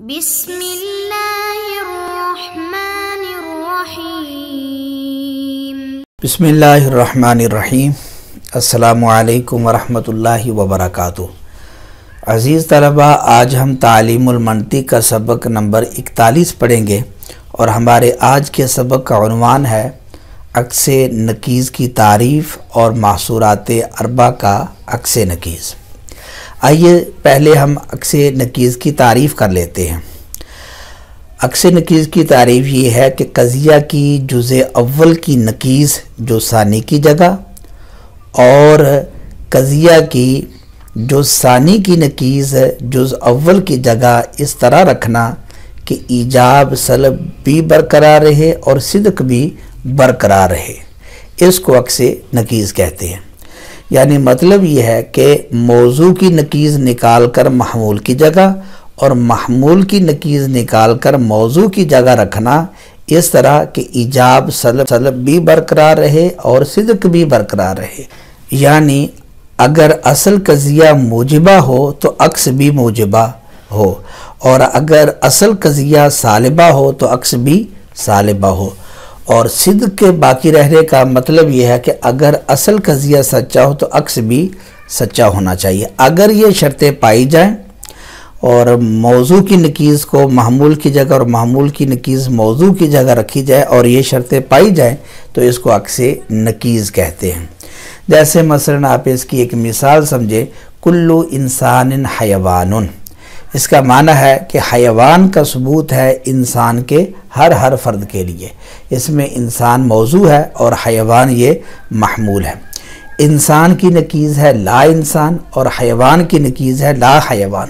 बिस्मिल्लाहिर्रहमानिर्रहीम। अस्सलामुअलैकुम वरहमतुल्लाहि वबरकातुहू। अज़ीज़ तलबा, आज हम तालीमुल मंतिक़ का सबक नंबर 41 पढ़ेंगे और हमारे आज के सबक का उन्वान है अक्से नकीज़ की तारीफ़ और महसूरात अरबा का अक्से नकीज़। आइए पहले हम अक्से नकीज़ की तारीफ़ कर लेते हैं। अक्से नकीज़ की तारीफ़ ये है कि कज़िया की जुज़े अव्वल की नकीज़ जो सानी की जगह और कज़िया की जो सानी की नकीज़ जुज़ अव्वल की जगह इस तरह रखना कि ईजाब सलब भी बरकरार रहे और सिद्क भी बरकरार रहे, इसको अक्से नकीज़ कहते हैं। यानी मतलब यह है कि मौजू की नकीज़ निकाल कर महमूल की जगह और महमूल की नकीज़ निकाल कर मौजू की जगह रखना, इस तरह कि ईजाब सलब भी बरकरार रहे और सिद्क भी बरकरार रहे। यानी अगर असल कज़िया मूजिबा हो तो अक्स भी मूजिबा हो, और अगर असल कज़िया सालिबा हो तो अक्स भी सालिबा हो। और सिद्क के बाकी रहने का मतलब यह है कि अगर असल कज़िया सच्चा हो तो अक्स भी सच्चा होना चाहिए। अगर ये शर्तें पाई जाएं और मौजू की नकीज़ को महमूल की जगह और महमूल की नकीज़ मौजू की जगह रखी जाए और ये शर्तें पाई जाएं तो इसको अक्से नकीज़ कहते हैं। जैसे मसलन आप इसकी एक मिसाल समझें, कुल्लू इंसान हयवानुन, इसका माना है कि हयवान का सबूत है इंसान के हर फ़र्द के लिए। इसमें इंसान मौजू है और हयवान ये महमूल है। इंसान की नकीज़ है ला इंसान और हयवान की नकीज़ है ला हयवान,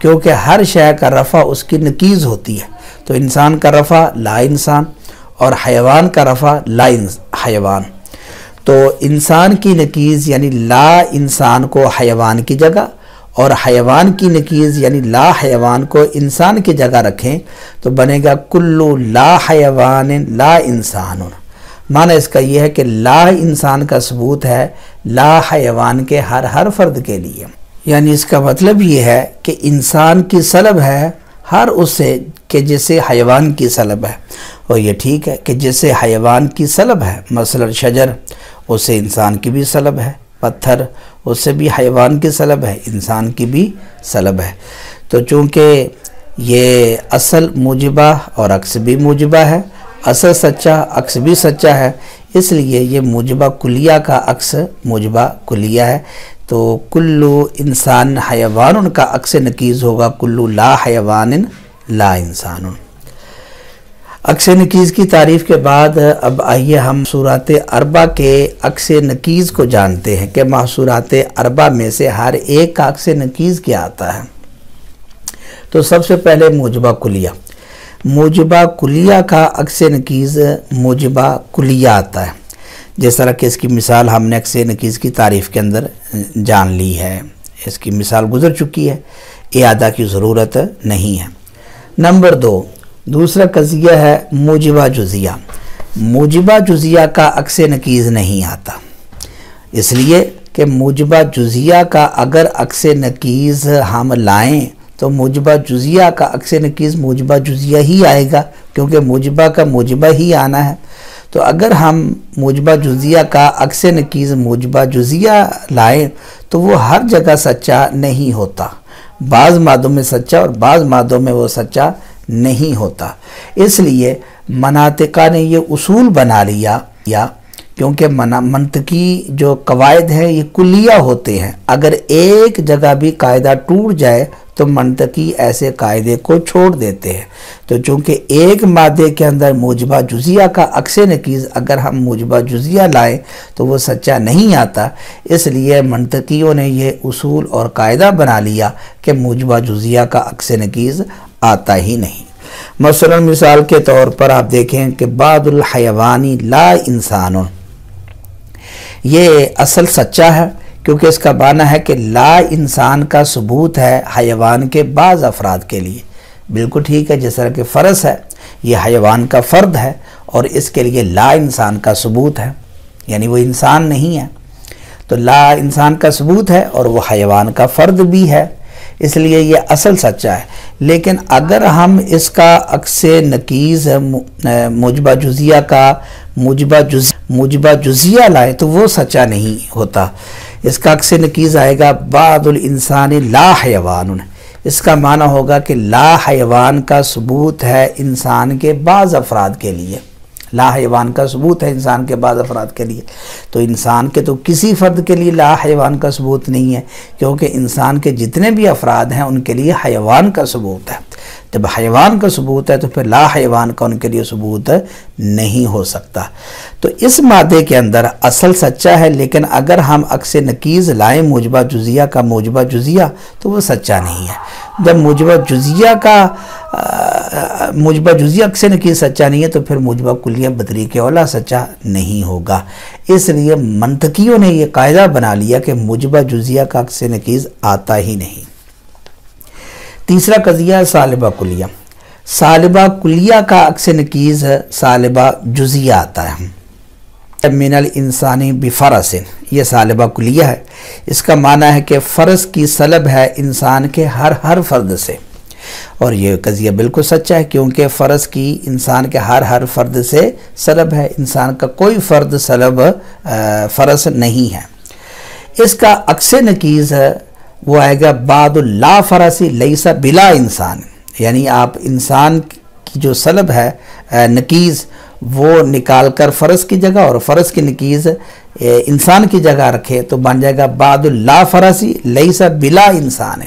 क्योंकि हर शय का रफ़ा उसकी नकीज़ होती है। तो इंसान का रफ़ा ला इंसान और हयवान का रफ़ा ला हयवान। तो इंसान की नकीज़ यानी ला इंसान को हयवान की जगह और हयवान की नकीज़ यानी ला हयवान को इंसान की जगह रखें तो बनेगा कुल्लू ला हयवान ला इंसान। माना इसका यह है कि ला इंसान का सबूत है ला हयवान के हर फ़र्द के लिए। यानी इसका मतलब ये है कि इंसान की सलब है हर उससे कि जिसे हयवान की सलब है, और ये ठीक है कि जिसे हयवान की सलब है, मसलन शजर उसे इंसान की भी सलब है, पत्थर उससे भी हयवान की सलब है, इंसान की भी सलब है। तो चूँकि ये असल मूजिबा और अक्स भी मूजिबा है, असल सच्चा अक्स भी सच्चा है, इसलिए ये मूजिबा कुलिया का अक्स मूजिबा कुलिया है। तो कुल्लू इंसान हयवान का अक्स नकीज़ होगा कुल्लू ला हयवान ला इंसान। अक्स नकीज़ की तारीफ़ के बाद अब आइए हम सूरात अरबा के अक्स नकीज़ को जानते हैं कि महसूरात अरबा में से हर एक का अक्स नकीज़ क्या आता है। तो सबसे पहले मूजिबा कुलिया, मूजिबा कुलिया का अक्स नकीज़ मूजिबा कुलिया आता है। जिस तरह की इसकी मिसाल हमने अक्स नकीज़ की तारीफ़ के अंदर जान ली है, इसकी मिसाल गुजर चुकी है, इआदा की ज़रूरत नहीं है। नंबर 2, दूसरा कज़िया है मूजिबा जुज़िया। मूजिबा जुज़िया का अक्स नकीज़ नहीं आता, इसलिए कि मूजिबा जुज़िया का अगर अक्स नकीज़ हम लाएं तो मूजिबा जुज़िया का अक्स नकीज़ मूजिबा जुज़िया ही आएगा, क्योंकि मूजिबा का मूजिबा ही आना है। तो अगर हम मूजिबा जुज़िया का अक्स नकीज़ मूजिबा जुज़िया लाएं तो वो हर जगह सच्चा नहीं होता, बाज़ मादों में सच्चा और बाज़ मादों में वो सच्चा नहीं होता। इसलिए मनातिका ने ये उसूल बना लिया या क्योंकि मंतकी जो कवायद हैं ये कुलिया होते हैं, अगर एक जगह भी कायदा टूट जाए तो मंतकी ऐसे कायदे को छोड़ देते हैं। तो चूँकि एक मादे के अंदर मूजिबा जुज़िया का अक्स नकीज़ अगर हम मूजिबा जुज़िया लाएं तो वो सच्चा नहीं आता, इसलिए मंतकियों ने ये उसूल और कायदा बना लिया कि मूजिबा जुज़िया का अक्स नकीज़ आता ही नहीं। मसलन मिसाल के तौर पर आप देखें कि बादुल हयवानी ला इंसान, ये असल सच्चा है क्योंकि इसका माना है कि ला इंसान का सबूत है हयवान के बाज़ अफराद के लिए, बिल्कुल ठीक है। जिस तरह के फ़रस है ये हयवान का फ़र्द है और इसके लिए ला इंसान का सबूत है, यानी वो इंसान नहीं है। तो ला इंसान का सबूत है और वह हयवान का फ़र्द भी है, इसलिए ये असल सच्चा है। लेकिन अगर हम इसका अक्से नकीज़ मुजबा जुजिया लाएँ तो वो सच्चा नहीं होता। इसका अक्से नकीज़ आएगा बादुल इंसानी ला हयवान, इसका माना होगा कि ला हयवान का सबूत है इंसान के बाज़ अफराद के लिए, ला हैवान का सबूत है इंसान के बाद अफराद के लिए। तो इंसान के तो किसी फ़र्द के लिए ला हैवान का सबूत नहीं है, क्योंकि इंसान के जितने भी अफराद हैं उनके लिए हैवान का सबूत है। जब हैवान का सबूत है तो फिर ला हैवान का उनके लिए सबूत नहीं हो सकता। तो इस मादे के अंदर असल सच्चा है, लेकिन अगर हम अक्से नकीज़ लाएँ मुजबा जुजिया का मुजबा जुजिया तो वो सच्चा नहीं है। जब मुजबा जुजिया अक्से नकीज़ सच्चा नहीं है तो फिर मुजबा कुलिया बतरीके औला सच्चा नहीं होगा। इसलिए मंतकियों ने यह कायदा बना लिया कि मुजबा जुजिया का अक्से नकीज़ आता ही नहीं। तीसरा कज़िया है सालिबा कुलिया। सालिबा कुलिया का अक्से नकीज़ सालिबा जुजिया आता है। मिनल इंसानी बिफरसिन, यह सालिबा कुलिया है। इसका माना है कि फ़रस की सलब है इंसान के हर फ़र्द से, और यह कज़िया बिल्कुल सच्चा है क्योंकि फ़रस की इंसान के हर फ़र्द से सलब है। इंसान का कोई फ़र्द सलब फ़रस नहीं है। इसका अक्से नकीज़ वो आएगा बाद ला फ़रसी लईसा बिला इंसान, यानी आप इंसान की जो सलब है नकीज़ वो निकाल कर फ़रस की जगह और फ़रस की नकीज़ इंसान की जगह रखे तो बन जाएगा बाद ला फ़रसी लईसा बिला इंसान।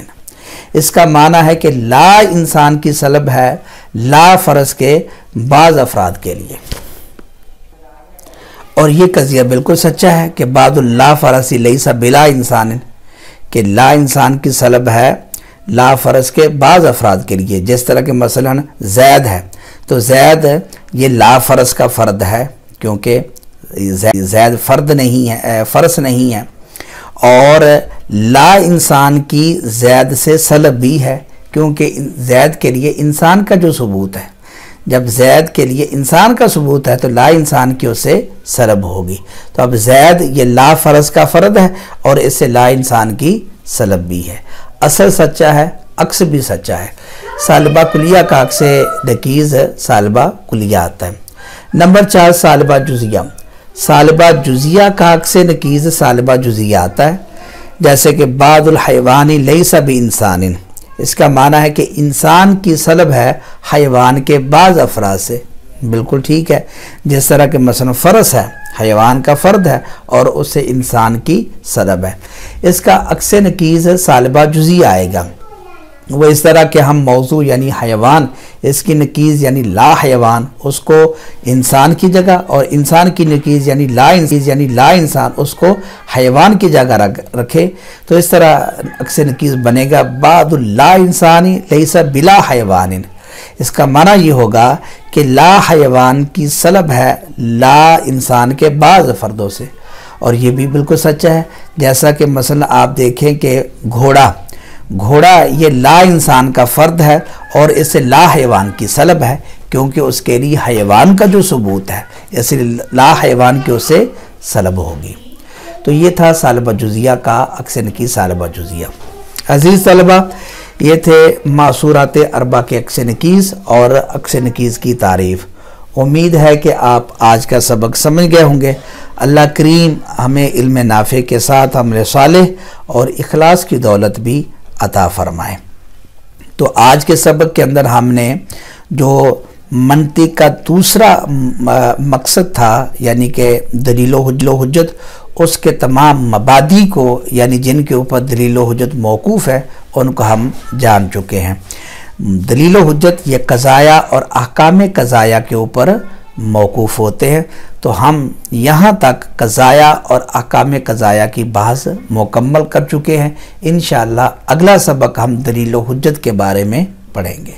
इसका माना है कि ला इंसान की सलब है ला फ़रस के बाज़ अफराद के लिए, और ये कज़िया बिल्कुल सच्चा है कि बाद ला फ़रसी लईसा बिला इंसान कि ला इंसान की सलब है ला फ़रस के बाज़ अफराद के लिए। जिस तरह के मसलन जैद है तो जैद ये ला फ़रस का फ़र्द है क्योंकि जैद फ़र्द नहीं है फ़रस नहीं है, और ला इंसान की जैद से सलब भी है क्योंकि जैद के लिए इंसान का जो सबूत है, जब जैद के लिए इंसान का सबूत है तो ला इंसान की उससे सलब होगी। तो अब जैद ये ला फ़रस का फ़र्द है और इससे ला इंसान की सलब भी है। असल सच्चा है, अक्स भी सच्चा है। सालिबा कुलिया का अक्स नकीज़ सालिबा कुलिया आता है। नंबर 4 सालिबा जुजिया। सालिबा जुजिया का अक्स नकीज़ सालिबा जुजिया आता है, जैसे कि बादुल हैवानी लईसा बि इंसान। इसका माना है कि इंसान की सलब है हैवान के बाज़ अफराद से, बिल्कुल ठीक है। जिस तरह के मसलन फ़रस है हैवान का फ़र्द है और उससे इंसान की सलब है। इसका अक्स नकीज़ सालिबा जुजिया आएगा। वो इस तरह के हम मौजू यानी हैवान, इसकी नकीज़ यानी ला हैवान उसको इंसान की जगह, और इंसान की नकीज़ यानी ला इंसान उसको हैवान की जगह रखे तो इस तरह अक्से नकीज़ बनेगा बाद ला इंसानी लईसा बिला हैवान। इसका माना ये होगा कि ला हैवान की सलब है ला इंसान के बाज़ फ़र्दों से, और ये भी बिल्कुल सच्चा है। जैसा कि मसलन आप देखें कि घोड़ा ये ला इंसान का फ़र्द है और इससे ला हैवान की सलब है क्योंकि उसके लिए हैवान का जो सबूत है, इसलिए ला हैवान की उससे सलब होगी। तो ये था सालिबा जुजिया का अक्से नकीज़ सालिबा जुजिया। अज़ीज़ तलबा, ये थे मासूरात अरबा के अक्से नकीज़ और अक्से नकीज़ की तारीफ़। उम्मीद है कि आप आज का सबक समझ गए होंगे। अल्लाह करीम हमें इल्म नाफ़े के साथ अमल सालेह और इखलास की दौलत भी अता फ़रमाए। तो आज के सबक के अंदर हमने जो मंतिक का दूसरा मकसद था यानी कि दलील-ओ-हुज्जत, उसके तमाम मबादी को यानी जिनके ऊपर दलील-ओ-हुज्जत मौकूफ़ है उनको हम जान चुके हैं। दलील-ओ-हुज्जत ये कज़ाया और अहकाम कज़ाया के ऊपर मौकूफ़ होते हैं। तो हम यहाँ तक कज़ाया और अहकाम कज़ाया की बहस मुकम्मल कर चुके हैं। इंशाअल्लाह अगला सबक हम दलील-ओ-हुज्जत के बारे में पढ़ेंगे।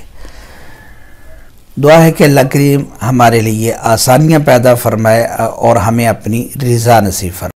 दुआ है कि अल्लाह करीम हमारे लिए आसानियाँ पैदा फरमाए और हमें अपनी रज़ा नसीब फरमाए।